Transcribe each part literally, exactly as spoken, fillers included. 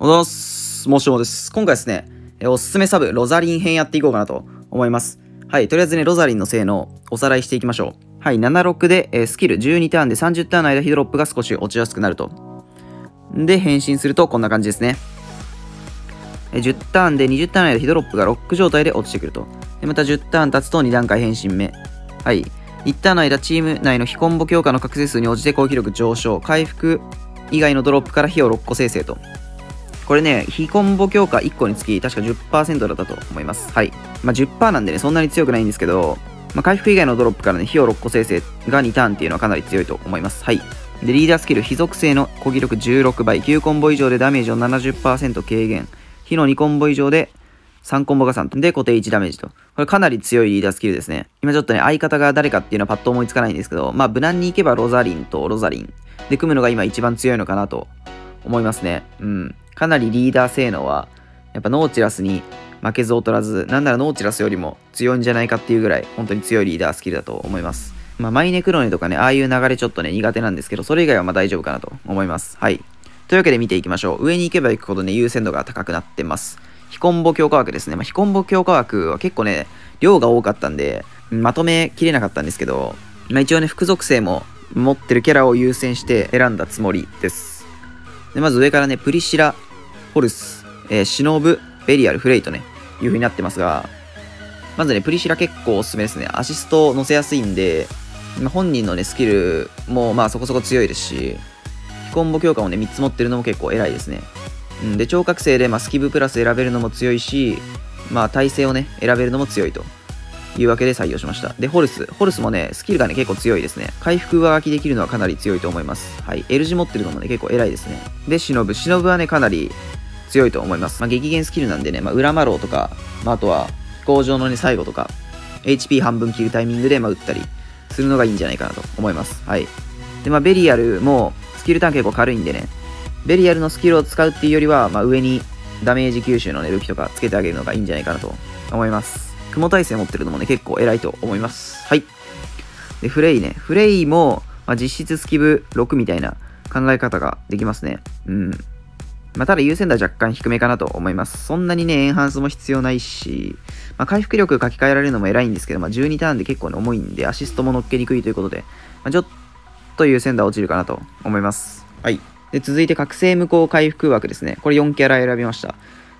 おどうす、もしもです。今回ですね、おすすめサブ、ロザリン編やっていこうかなと思います。はい、とりあえずね、ロザリンの性能、おさらいしていきましょう。はい、ななじゅうろくで、えー、スキルじゅうにターンでさんじゅうターンの間、ヒドロップが少し落ちやすくなると。で、変身するとこんな感じですね。えー、じゅうターンでにじゅうターンの間、ヒドロップがロック状態で落ちてくると。で、またじゅうターン経つとに段階変身目。はい、いちターンの間、チーム内の非コンボ強化の覚醒数に応じて攻撃力上昇、回復以外のドロップから火をろっこ生成と。これね、非コンボ強化いっこにつき、確か じゅっパーセント だったと思います。はい。まあ、じゅっパーセント なんでね、そんなに強くないんですけど、まあ、回復以外のドロップからね、火をろっこ生成がにターンっていうのはかなり強いと思います。はい。で、リーダースキル、火属性の攻撃力じゅうろくばい、きゅうコンボ以上でダメージを ななじゅっパーセント 軽減、火のにコンボ以上でさんコンボ加算で固定いちダメージと。これかなり強いリーダースキルですね。今ちょっとね、相方が誰かっていうのはパッと思いつかないんですけど、まあ、無難にいけばロザリンとロザリンで組むのが今一番強いのかなと思いますね。うん。かなりリーダー性能はやっぱノーチラスに負けず劣らず、なんならノーチラスよりも強いんじゃないかっていうぐらい本当に強いリーダースキルだと思います。まあ、マイネクロネとかね、ああいう流れちょっとね苦手なんですけど、それ以外はまあ大丈夫かなと思います。はい、というわけで見ていきましょう。上に行けば行くほどね、優先度が高くなってます。非コンボ強化枠ですね。まあ、非コンボ強化枠は結構ね量が多かったんでまとめきれなかったんですけど、まあ、一応ね副属性も持ってるキャラを優先して選んだつもりです。でまず上からね、プリシラ、ホルス、えー、シノブ、ベリアル、フレイとね、いう風になってますが、まずね、プリシラ結構おすすめですね。アシストを乗せやすいんで、本人のね、スキルもまあそこそこ強いですし、非コンボ強化をね、みっつ持ってるのも結構偉いですね。うん、で、聴覚性で、まあ、スキブプラス選べるのも強いし、まあ、耐性をね、選べるのも強いというわけで採用しました。で、ホルス。ホルスもね、スキルがね、結構強いですね。回復上書きできるのはかなり強いと思います。はい。L 字持ってるのもね、結構偉いですね。で、シノブ。シノブはね、かなり強いと思います。まあ、激減スキルなんでね、まあ、裏マローとか、まあ、あとは飛行場のね、最後とか、エイチピー 半分切るタイミングで、まあ、打ったりするのがいいんじゃないかなと思います。はい。で、まあ、ベリアルもスキルターン結構軽いんでね、ベリアルのスキルを使うっていうよりは、まあ、上にダメージ吸収のね、武器とかつけてあげるのがいいんじゃないかなと思います。雲耐性持ってるのもね、結構偉いと思います。はい。で、フレイね。フレイも、まあ、実質スキブろくみたいな考え方ができますね。うん。まあ、ただ優先度は若干低めかなと思います。そんなにね、エンハンスも必要ないし、まあ、回復力書き換えられるのも偉いんですけど、まあ、じゅうにターンで結構、ね、重いんで、アシストも乗っけにくいということで、まあ、ちょっと優先度は落ちるかなと思います。はい。で、続いて、覚醒無効回復枠ですね。これよんキャラ選びました。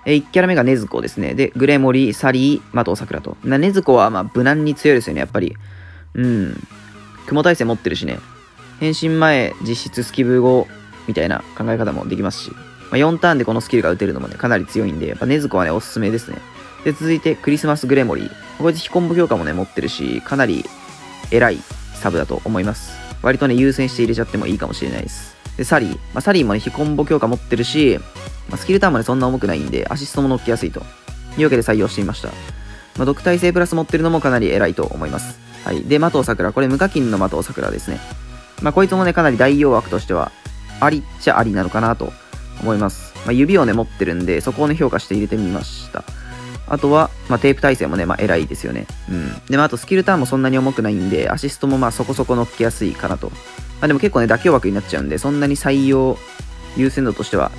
え、いちキャラ目が禰豆子ですね。で、グレモリー、サリー、マトウサクラと。な、禰豆子は、まあ、無難に強いですよね、やっぱり。うん。雲耐性持ってるしね。変身前、実質スキブ後、みたいな考え方もできますし。まあ、よんターンでこのスキルが打てるのもね、かなり強いんで、やっぱ禰豆子はね、おすすめですね。で、続いて、クリスマスグレモリー。こいつ非コンボ強化もね、持ってるし、かなり偉いサブだと思います。割とね、優先して入れちゃってもいいかもしれないです。で、サリー。まあ、サリーもね、非コンボ強化持ってるし、まあ、スキルターンもね、そんな重くないんで、アシストも乗っけやすいというわけで採用してみました。まあ、毒耐性プラス持ってるのもかなり偉いと思います。はい。で、マトウサクラ。これ、無課金のマトウサクラですね。まあ、こいつもね、かなり代用枠としては、ありっちゃありなのかなと。思います。まあ、指をね、持ってるんで、そこをね、評価して入れてみました。あとは、まあ、テープ耐性もね、まあ、偉いですよね。うん。で、まあ、あとスキルターンもそんなに重くないんで、アシストもまあ、そこそこ乗っけやすいかなと。まあ、でも結構ね、妥協枠になっちゃうんで、そんなに採用、優先度としては、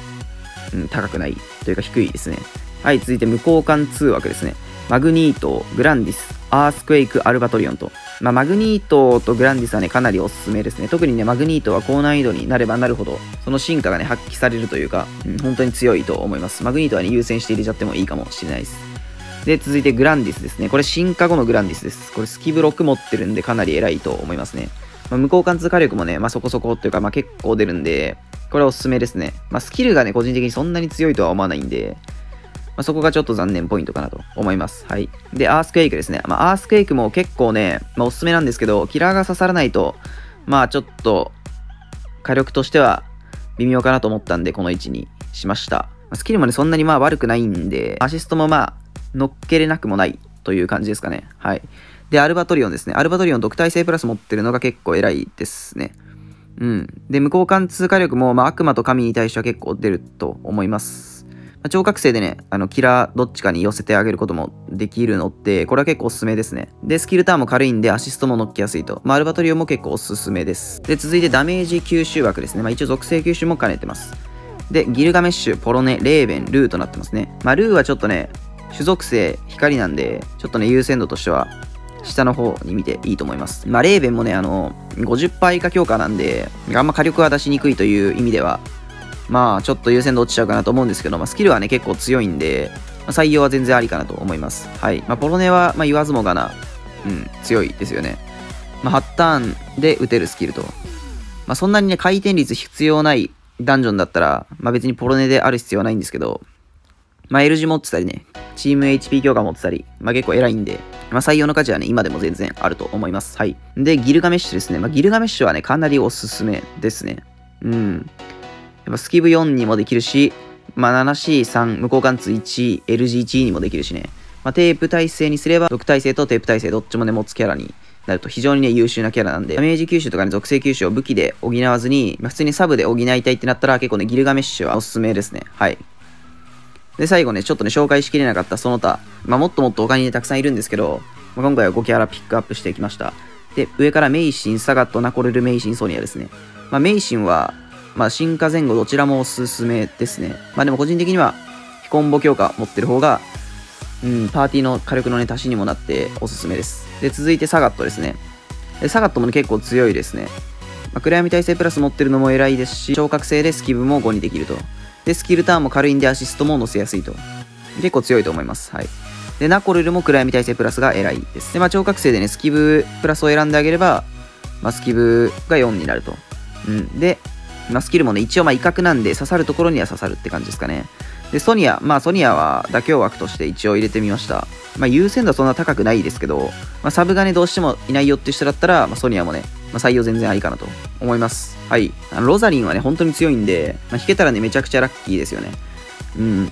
うん、高くない。というか、低いですね。はい、続いて、無交換通枠ですね。マグニート、グランディス、アースクエイク、アルバトリオンと。まあ、マグニートとグランディスはね、かなりおすすめですね。特にね、マグニートは高難易度になればなるほど、その進化がね、発揮されるというか、うん、本当に強いと思います。マグニートはね、優先して入れちゃってもいいかもしれないです。で、続いてグランディスですね。これ、進化後のグランディスです。これ、スキブろく持ってるんで、かなり偉いと思いますね。まあ、無効貫通火力もね、まあ、そこそこというか、まあ、結構出るんで、これはおすすめですね。まあ、スキルがね、個人的にそんなに強いとは思わないんで、まあそこがちょっと残念ポイントかなと思います。はい。で、アースクエイクですね。まあ、アースクエイクも結構ね、まあ、おすすめなんですけど、キラーが刺さらないと、まあちょっと、火力としては微妙かなと思ったんで、この位置にしました。スキルもね、そんなにまあ悪くないんで、アシストもまあ、乗っけれなくもないという感じですかね。はい。で、アルバトリオンですね。アルバトリオン、毒耐性プラス持ってるのが結構偉いですね。うん。で、無効貫通火力も、まあ悪魔と神に対しては結構出ると思います。聴覚性でね、あのキラーどっちかに寄せてあげることもできるのって、これは結構おすすめですね。で、スキルターンも軽いんで、アシストも乗っけやすいと。まあ、アルバトリオも結構おすすめです。で、続いてダメージ吸収枠ですね。まあ、一応属性吸収も兼ねてます。で、ギルガメッシュ、ポロネ、レーベン、ルーとなってますね。まあ、ルーはちょっとね、種属性、光なんで、ちょっとね、優先度としては、下の方に見ていいと思います。まあ、レーベンもね、あの、ごじゅっパー以下強化なんで、あんま火力は出しにくいという意味では、まあ、ちょっと優先度落ちちゃうかなと思うんですけど、まあ、スキルはね、結構強いんで、まあ、採用は全然ありかなと思います。はい。まあ、ポロネは、まあ、言わずもがな、うん、強いですよね。まあ、はちターンで打てるスキルと。まあ、そんなにね、回転率必要ないダンジョンだったら、まあ、別にポロネである必要はないんですけど、まあ、L 字持ってたりね、チーム エイチピー 強化持ってたり、まあ、結構偉いんで、まあ、採用の価値はね、今でも全然あると思います。はい。で、ギルガメッシュですね。まあ、ギルガメッシュはね、かなりおすすめですね。うん。やっぱスキブよんにもできるし、まあ、ななシースリー、無効貫通いち、エルジーいち にもできるしね。まあ、テープ耐性にすれば、毒耐性とテープ耐性どっちもね、持つキャラになると非常にね、優秀なキャラなんで、ダメージ吸収とかね、属性吸収を武器で補わずに、まあ、普通にサブで補いたいってなったら、結構ね、ギルガメッシュはおすすめですね。はい。で、最後ね、ちょっとね、紹介しきれなかったその他、まあ、もっともっと他にね、たくさんいるんですけど、まあ、今回はごキャラピックアップしていきました。で、上からメイシン、サガット、ナコルル、メイシン、ソニアですね。まあ、メイシンは、まあ、進化前後どちらもおすすめですね。まあ、でも個人的には、非コンボ強化持ってる方が、うん、パーティーの火力のね、足しにもなっておすすめです。で、続いてサガットですね。で、サガットもね、結構強いですね。まあ、暗闇耐性プラス持ってるのも偉いですし、昇格性でスキブもごにできると。で、スキルターンも軽いんでアシストも乗せやすいと。結構強いと思います。はい。で、ナコルルも暗闇耐性プラスが偉いです。で、まあ、聴覚性でね、スキブプラスを選んであげれば、まあ、スキブがよんになると。うん。で、まあ、スキルもね、一応まあ威嚇なんで、刺さるところには刺さるって感じですかね。で、ソニア、まあ、ソニアは妥協枠として一応入れてみました。まあ、優先度はそんな高くないですけど、まあ、サブがね、どうしてもいないよって人だったら、まあ、ソニアもね、まあ、採用全然ありかなと思います。はい。あのロザリンはね、本当に強いんで、まあ、引けたらね、めちゃくちゃラッキーですよね。うん。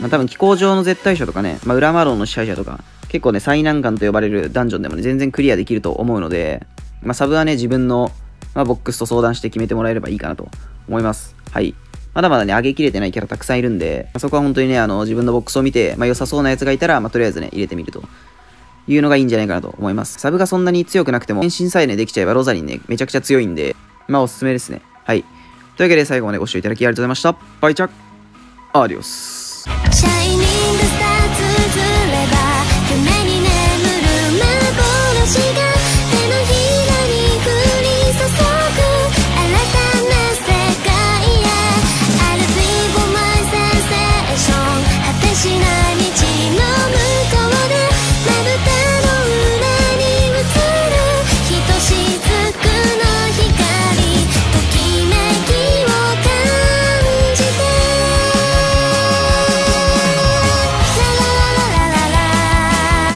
まあ、多分、気候上の絶対者とかね、まあ、裏マロンの支配者とか、結構ね、最難関と呼ばれるダンジョンでもね、全然クリアできると思うので、まあ、サブはね、自分の、まあ、ボックスと相談して決めてもらえればいいかなと思います。はい。まだまだね、上げきれてないキャラたくさんいるんで、まあ、そこは本当にね、あの、自分のボックスを見て、まあ、良さそうなやつがいたら、まあ、とりあえずね、入れてみるというのがいいんじゃないかなと思います。サブがそんなに強くなくても、変身さえね、できちゃえばロザリンね、めちゃくちゃ強いんで、まあ、おすすめですね。はい。というわけで、最後までご視聴いただきありがとうございました。バイチャアディオス。